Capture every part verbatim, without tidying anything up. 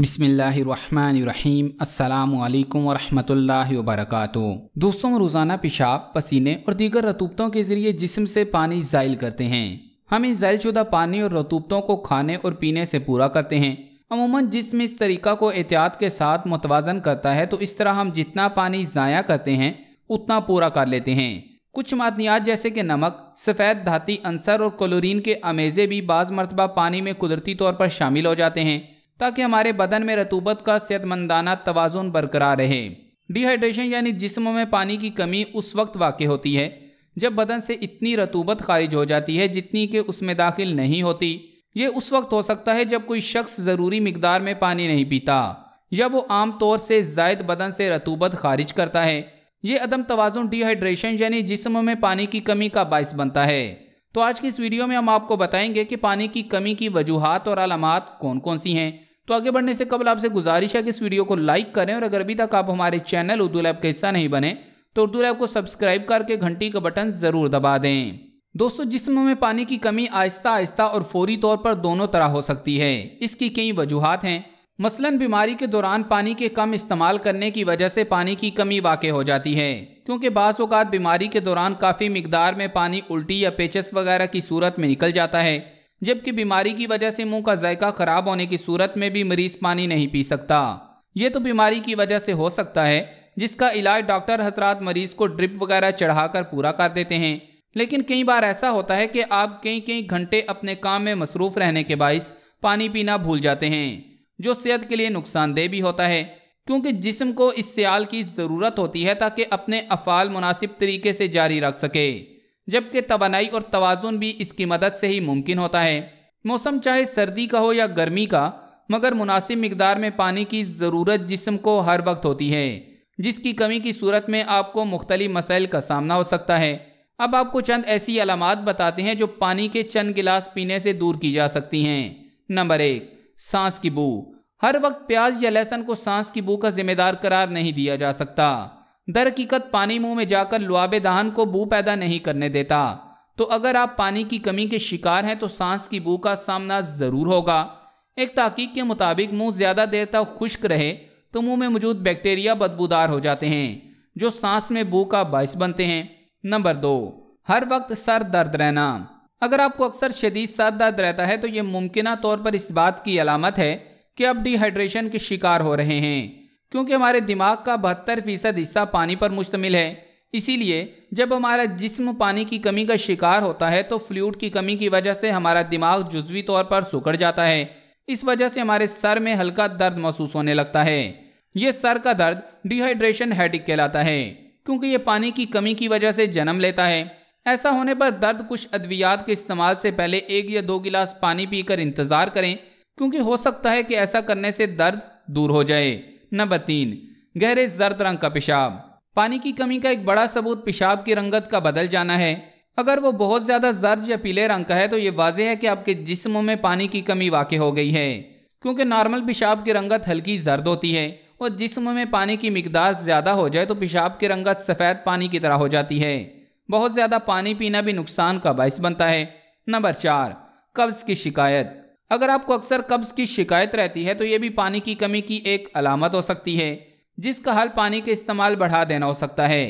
बिस्मिल्लाहिर्रहमानिर्रहीम अस्सलामुअलैकुम वरहमतुल्लाहि वबरकातुहू। दोस्तों, रोज़ाना पेशाब, पसीने और दीगर रतूबतों के ज़रिए जिस्म से पानी ज़ाइल करते हैं। हम इस ज़ाइल शुदा पानी और रतूबतों को खाने और पीने से पूरा करते हैं। अमूमन जिस्म इस तरीक़ा को एहतियात के साथ मुतवाज़न करता है, तो इस तरह हम जितना पानी ज़ाया करते हैं उतना पूरा कर लेते हैं। कुछ मादनियात जैसे कि नमक, सफ़ेद धाती अंसर और क्लोरीन के अमेज़े भी बाज़ मरतबा पानी में कुदरती तौर पर शामिल हो जाते हैं, ताकि हमारे बदन में रतूबत का सेहतमंदाना तवाज़ुन बरकरार रहे। डिहाइड्रेशन यानी जिस्म में पानी की कमी उस वक्त वाक़ होती है जब बदन से इतनी रतूबत खारिज हो जाती है जितनी कि उसमें दाखिल नहीं होती। ये उस वक्त हो सकता है जब कोई शख्स ज़रूरी मिकदार में पानी नहीं पीता या वो आम तौर से ज़ायद बदन से रतूबत खारिज करता है। ये अदम तवाज़ुन डिहाइड्रेशन यानी जिस्म में पानी की कमी का बायस बनता है। तो आज की इस वीडियो में हम आपको बताएंगे कि पानी की कमी की वजूहात और अलामात कौन कौन सी हैं। तो आगे बढ़ने से कबल आपसे गुजारिश है कि इस वीडियो को लाइक करें और अगर अभी तक आप हमारे चैनल उर्दू लैब का हिस्सा नहीं बने तो उर्दू लैब को सब्सक्राइब करके घंटी का बटन ज़रूर दबा दें। दोस्तों, जिस्म में पानी की कमी आहिस्ता आहिस्ता और फौरी तौर पर दोनों तरह हो सकती है। इसकी कई वजूहात हैं। मसलन बीमारी के दौरान पानी के कम इस्तेमाल करने की वजह से पानी की कमी वाक़ हो जाती है, क्योंकि बाज़ औक़ात बीमारी के दौरान काफ़ी मिकदार में पानी उल्टी या पेचस वगैरह की सूरत में निकल जाता है, जबकि बीमारी की वजह से मुंह का जायका ख़राब होने की सूरत में भी मरीज़ पानी नहीं पी सकता। ये तो बीमारी की वजह से हो सकता है, जिसका इलाज डॉक्टर हजरात मरीज़ को ड्रिप वगैरह चढ़ाकर पूरा कर देते हैं। लेकिन कई बार ऐसा होता है कि आप कई कई घंटे अपने काम में मसरूफ़ रहने के बाइस पानी पीना भूल जाते हैं, जो सेहत के लिए नुकसानदेह भी होता है, क्योंकि जिस्म को इस सियाल की ज़रूरत होती है ताकि अपने अफ़ाल मुनासिब तरीके से जारी रख सके, जबकि तवानाई और तवाज़ुन भी इसकी मदद से ही मुमकिन होता है। मौसम चाहे सर्दी का हो या गर्मी का, मगर मुनासिब मिकदार में पानी की ज़रूरत जिस्म को हर वक्त होती है, जिसकी कमी की सूरत में आपको मुख्तलिफ मसाइल का सामना हो सकता है। अब आपको चंद ऐसी अलामात बताते हैं जो पानी के चंद गिलास पीने से दूर की जा सकती हैं। नंबर एक, सांस की बू। हर वक्त प्याज या लहसुन को सांस की बू का जिम्मेदार करार नहीं दिया जा सकता। दरहकीकत पानी मुंह में जाकर लुआबे दहान को बू पैदा नहीं करने देता, तो अगर आप पानी की कमी के शिकार हैं तो सांस की बू का सामना ज़रूर होगा। एक तहकीक के मुताबिक मुंह ज़्यादा देर तक खुश्क रहे तो मुंह में मौजूद बैक्टीरिया बदबूदार हो जाते हैं, जो सांस में बू का बायस बनते हैं। नंबर दो, हर वक्त सर दर्द रहना। अगर आपको अक्सर शदीद सर दर्द रहता है तो ये मुमकिन तौर पर इस बात की अलामत है कि आप डिहाइड्रेशन के शिकार हो रहे हैं, क्योंकि हमारे दिमाग का बहत्तर फीसद हिस्सा पानी पर मुश्तमिल है। इसीलिए जब हमारा जिस्म पानी की कमी का शिकार होता है तो फ्लूइड की कमी की वजह से हमारा दिमाग जुज़वी तौर पर सिकुड़ जाता है। इस वजह से हमारे सर में हल्का दर्द महसूस होने लगता है। ये सर का दर्द डिहाइड्रेशन हेडेक कहलाता है, क्योंकि ये पानी की कमी की वजह से जन्म लेता है। ऐसा होने पर दर्द कुछ अद्वियात के इस्तेमाल से पहले एक या दो गिलास पानी पीकर इंतज़ार करें, क्योंकि हो सकता है कि ऐसा करने से दर्द दूर हो जाए। नंबर तीन, गहरे जर्द रंग का पेशाब। पानी की कमी का एक बड़ा सबूत पेशाब की रंगत का बदल जाना है। अगर वो बहुत ज़्यादा जर्द या पीले रंग का है तो ये वाजह है कि आपके जिस्म में पानी की कमी वाक़ हो गई है, क्योंकि नॉर्मल पेशाब की रंगत हल्की जर्द होती है और जिस्म में पानी की मिकदार ज़्यादा हो जाए तो पेशाब की रंगत सफ़ेद पानी की तरह हो जाती है। बहुत ज़्यादा पानी पीना भी नुकसान का बायस बनता है। नंबर चार, कब्ज़ की शिकायत। अगर आपको अक्सर कब्ज़ की शिकायत रहती है तो ये भी पानी की कमी की एक अलामत हो सकती है, जिसका हल पानी के इस्तेमाल बढ़ा देना हो सकता है,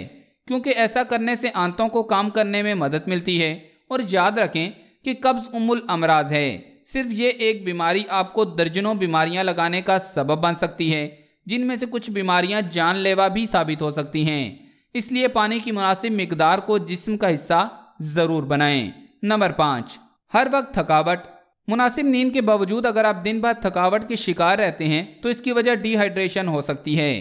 क्योंकि ऐसा करने से आंतों को काम करने में मदद मिलती है। और याद रखें कि कब्ज़ उम्मुल अमराज है। सिर्फ ये एक बीमारी आपको दर्जनों बीमारियां लगाने का सबब बन सकती है, जिनमें से कुछ बीमारियां जानलेवा भी साबित हो सकती हैं। इसलिए पानी की मुनासिब मिकदार को जिस्म का हिस्सा ज़रूर बनाएँ। नंबर पाँच, हर वक्त थकावट। मुनासिब नींद के बावजूद अगर आप दिन भर थकावट के शिकार रहते हैं तो इसकी वजह डिहाइड्रेशन हो सकती है।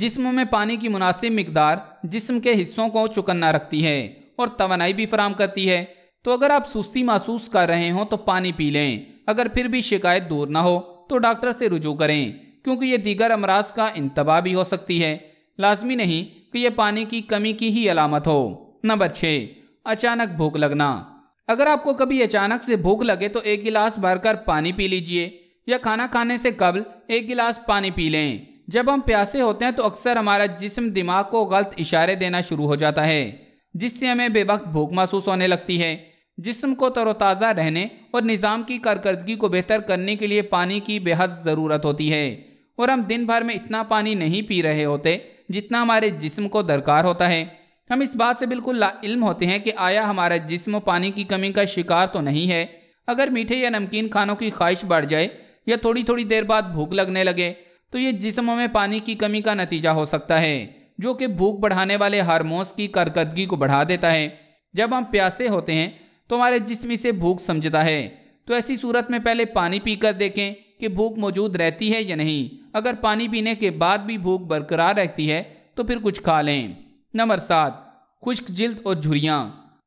जिस्म में पानी की मुनासिब मिकदार जिस्म के हिस्सों को चुकन्ना रखती है और तवानाई भी फराम करती है। तो अगर आप सुस्ती महसूस कर रहे हों तो पानी पी लें। अगर फिर भी शिकायत दूर ना हो तो डॉक्टर से रुजू करें, क्योंकि ये दीगर अमराज का इंतबा भी हो सकती है। लाजमी नहीं कि यह पानी की कमी की ही अलामत हो। नंबर छः, अचानक भूख लगना। अगर आपको कभी अचानक से भूख लगे तो एक गिलास भरकर पानी पी लीजिए या खाना खाने से कबल एक गिलास पानी पी लें। जब हम प्यासे होते हैं तो अक्सर हमारा जिस्म दिमाग को गलत इशारे देना शुरू हो जाता है, जिससे हमें बेवक्त भूख महसूस होने लगती है। जिस्म को तरोताज़ा रहने और निज़ाम की कारकर्दगी को बेहतर करने के लिए पानी की बेहद ज़रूरत होती है और हम दिन भर में इतना पानी नहीं पी रहे होते जितना हमारे जिस्म को दरकार होता है। हम इस बात से बिल्कुल लाइल्म होते हैं कि आया हमारा जिस्म पानी की कमी का शिकार तो नहीं है। अगर मीठे या नमकीन खानों की ख्वाहिश बढ़ जाए या थोड़ी थोड़ी देर बाद भूख लगने लगे तो ये जिस्मों में पानी की कमी का नतीजा हो सकता है, जो कि भूख बढ़ाने वाले हार्मोन्स की कारकर्दगी को बढ़ा देता है। जब हम प्यासे होते हैं तो हमारे जिस्म इसे भूख समझता है, तो ऐसी सूरत में पहले पानी पीकर देखें कि भूख मौजूद रहती है या नहीं। अगर पानी पीने के बाद भी भूख बरकरार रहती है तो फिर कुछ खा लें। नंबर सात, खुश्क जिल्द और झुर्रियाँ।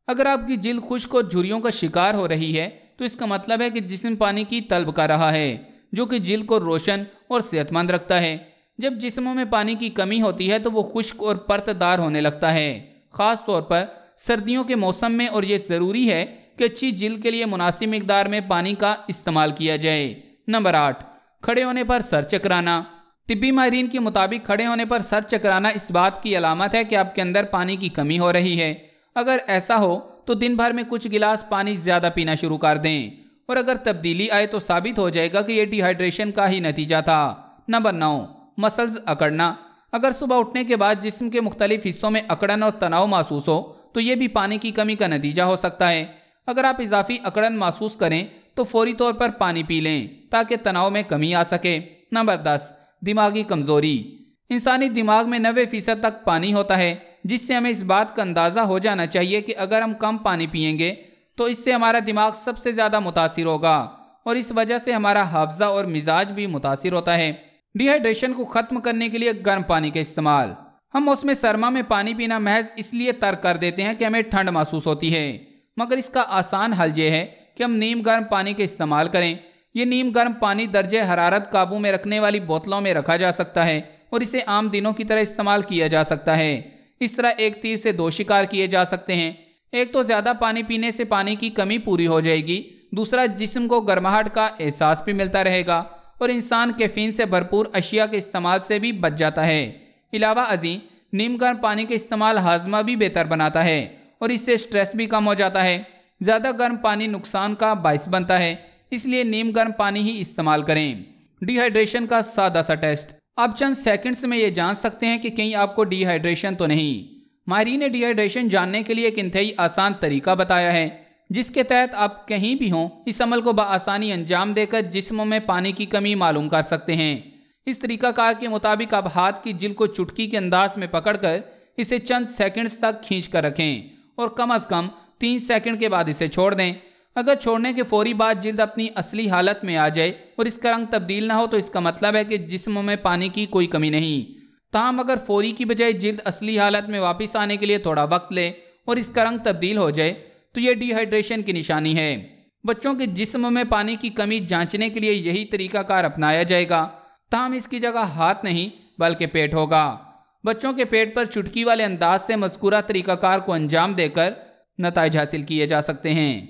अगर आपकी जिल्द खुश्क और झुर्रियों का शिकार हो रही है तो इसका मतलब है कि जिस्म पानी की तलब कर रहा है, जो कि जिल्द को रोशन और सेहतमंद रखता है। जब जिस्मों में पानी की कमी होती है तो वो खुश्क और परतदार होने लगता है, ख़ास तौर पर सर्दियों के मौसम में, और ये ज़रूरी है कि अच्छी जिल्द के लिए मुनासिब मिकदार में पानी का इस्तेमाल किया जाए। नंबर आठ, खड़े होने पर सर चकराना। तिब्बी माहिरीन के मुताबिक खड़े होने पर सर चकराना इस बात की अलामत है कि आपके अंदर पानी की कमी हो रही है। अगर ऐसा हो तो दिन भर में कुछ गिलास पानी ज़्यादा पीना शुरू कर दें और अगर तब्दीली आए तो साबित हो जाएगा कि यह डिहाइड्रेशन का ही नतीजा था। नंबर नौ, मसल्स अकड़ना। अगर सुबह उठने के बाद जिस्म के मुख्तलिफ हिस्सों में अकड़न और तनाव महसूस हो तो ये भी पानी की कमी का नतीजा हो सकता है। अगर आप इजाफी अकड़न महसूस करें तो फौरी तौर पर पानी पी लें ताकि तनाव में कमी आ सके। नंबर दस, दिमागी कमज़ोरी। इंसानी दिमाग में नबे फीसद तक पानी होता है, जिससे हमें इस बात का अंदाज़ा हो जाना चाहिए कि अगर हम कम पानी पियेंगे तो इससे हमारा दिमाग सबसे ज़्यादा मुतासिर होगा और इस वजह से हमारा हाफजा और मिजाज भी मुतासिर होता है। डिहाइड्रेशन को ख़त्म करने के लिए गर्म पानी का इस्तेमाल। हम मौसम सरमा में पानी पीना महज इसलिए तर्क कर देते हैं कि हमें ठंड महसूस होती है, मगर इसका आसान हल यह है कि हम नीम गर्म पानी का इस्तेमाल करें। ये नीम गर्म पानी दर्जे हरारत काबू में रखने वाली बोतलों में रखा जा सकता है और इसे आम दिनों की तरह इस्तेमाल किया जा सकता है। इस तरह एक तीर से दो शिकार किए जा सकते हैं, एक तो ज़्यादा पानी पीने से पानी की कमी पूरी हो जाएगी, दूसरा जिस्म को गर्माहट का एहसास भी मिलता रहेगा और इंसान कैफीन से भरपूर अशिया के इस्तेमाल से भी बच जाता है। इलावा अजी नीम गर्म पानी के इस्तेमाल हाजमा भी बेहतर बनाता है और इससे स्ट्रेस भी कम हो जाता है। ज़्यादा गर्म पानी नुकसान का बायस बनता है, इसलिए नीम गर्म पानी ही इस्तेमाल करें। डिहाइड्रेशन का सादा सा टेस्ट। आप चंद सेकंड्स में ये जान सकते हैं कि कहीं आपको डिहाइड्रेशन तो नहीं। माहिरीन ने डिहाइड्रेशन जानने के लिए एक इंतहाई आसान तरीका बताया है, जिसके तहत आप कहीं भी हों इस अमल को बआसानी अंजाम देकर जिस्मों में पानी की कमी मालूम कर सकते हैं। इस तरीक़ाकार के मुताबिक आप हाथ की जिल्द को चुटकी के अंदाज में पकड़कर इसे चंद सेकंड्स तक खींच कर रखें और कम अज़ कम तीन सेकंड के बाद इसे छोड़ दें। अगर छोड़ने के फौरी बाद जिल्द अपनी असली हालत में आ जाए और इसका रंग तब्दील ना हो तो इसका मतलब है कि जिस्म में पानी की कोई कमी नहीं। ताहम अगर फौरी की बजाय जिल्द असली हालत में वापस आने के लिए थोड़ा वक्त ले और इसका रंग तब्दील हो जाए तो यह डिहाइड्रेशन की निशानी है। बच्चों के जिस्म में पानी की कमी जांचने के लिए यही तरीकाकार अपनाया जाएगा, ताहम इसकी जगह हाथ नहीं बल्कि पेट होगा। बच्चों के पेट पर चुटकी वाले अंदाज से मज़कूरा तरीकाकार को अंजाम देकर नताइज हासिल किए जा सकते हैं।